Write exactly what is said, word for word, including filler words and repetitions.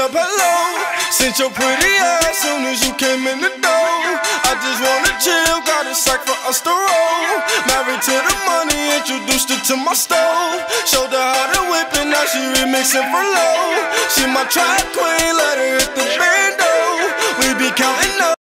up hello. Sent your pretty ass soon as you came in the door. I just wanna chill, got a sack for us to roll. Married to the money, introduced her to my stove. Showed her how to whip and now she remixing for low. She my track queen, let her hit the bando. We be counting up.